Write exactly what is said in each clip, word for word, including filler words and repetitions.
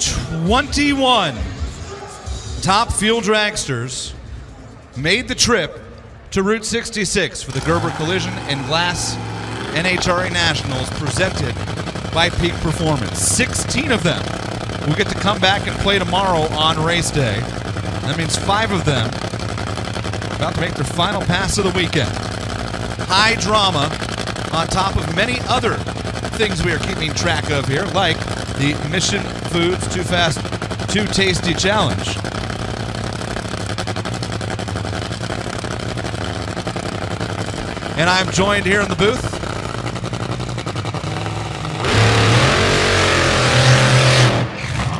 twenty-one top fuel dragsters made the trip to Route sixty-six for the Gerber Collision and Glass N H R A Nationals presented by Peak Performance. sixteen of them will get to come back and play tomorrow on race day. That means five of them about to make their final pass of the weekend. High drama on top of many other things we are keeping track of here, like the Mission Foods Too Fast, Too Tasty Challenge. And I'm joined here in the booth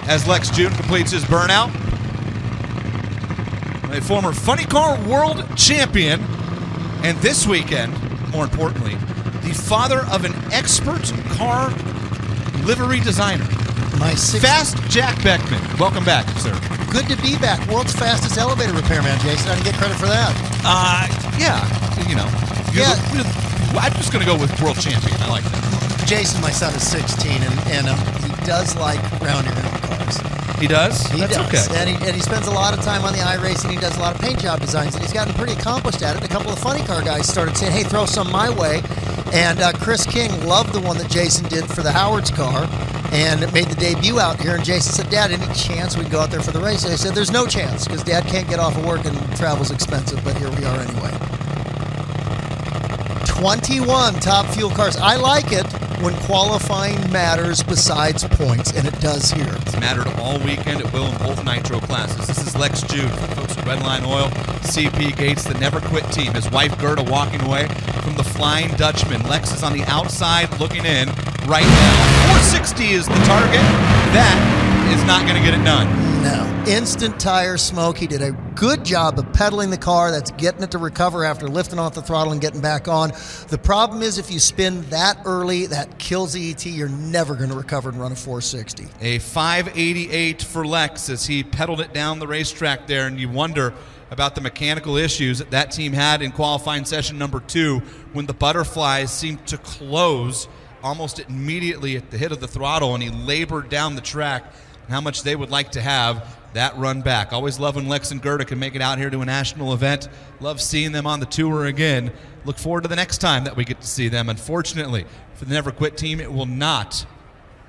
as Lex Joon completes his burnout. A former Funny Car World Champion, and this weekend, more importantly, the father of an expert car livery designer. My six Fast Jack Beckman. Welcome back, sir. Good to be back. World's fastest elevator repairman, Jason. I can get credit for that. Uh, yeah, you know. Yeah. Look, I'm just going to go with world champion. I like that. Jason, my son, is sixteen, and, and um, he does like rounding out cars. He does? He That's does. Okay. And he, and he spends a lot of time on the iRace, and he does a lot of paint job designs, and he's gotten pretty accomplished at it. A couple of funny car guys started saying, hey, throw some my way. And uh, Chris King loved the one that Jason did for the Howard's car, and it made the debut out here. And Jason said, Dad, any chance we'd go out there for the race? And I said, there's no chance, because Dad can't get off of work and travel's expensive, but here we are anyway. twenty-one top fuel cars. I like it when qualifying matters besides points, and it does here. It's mattered all weekend. It will in both nitro classes. This is Lex Joon for the folks at Red Redline Oil, C P Gates, the Never Quit team. His wife, Gerda, walking away from the Flying Dutchman. Lex is on the outside looking in right now. four sixty is the target. That is not going to get it done. No. Instant tire smoke. He did a good job of pedaling the car. That's getting it to recover after lifting off the throttle and getting back on. The problem is if you spin that early, that kills the E T. You're never going to recover and run a four sixty. A five eighty-eight for Lex as he pedaled it down the racetrack there, and you wonder about the mechanical issues that that team had in qualifying session number two when the butterflies seemed to close almost immediately at the hit of the throttle, and he labored down the track, and how much they would like to have that run back. Always love when Lex and Gerda can make it out here to a national event. Love seeing them on the tour again. Look forward to the next time that we get to see them. Unfortunately, for the Never Quit team, it will not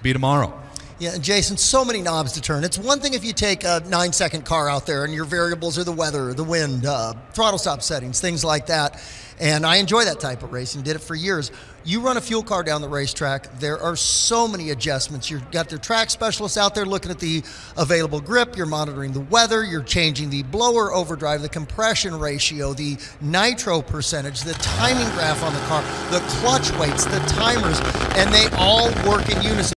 be tomorrow. Yeah, and Jason, so many knobs to turn. It's one thing if you take a nine-second car out there and your variables are the weather, the wind, uh, throttle stop settings, things like that. And I enjoy that type of racing, did it for years. You run a fuel car down the racetrack, there are so many adjustments. You've got their track specialists out there looking at the available grip, you're monitoring the weather, you're changing the blower overdrive, the compression ratio, the nitro percentage, the timing graph on the car, the clutch weights, the timers, and they all work in unison.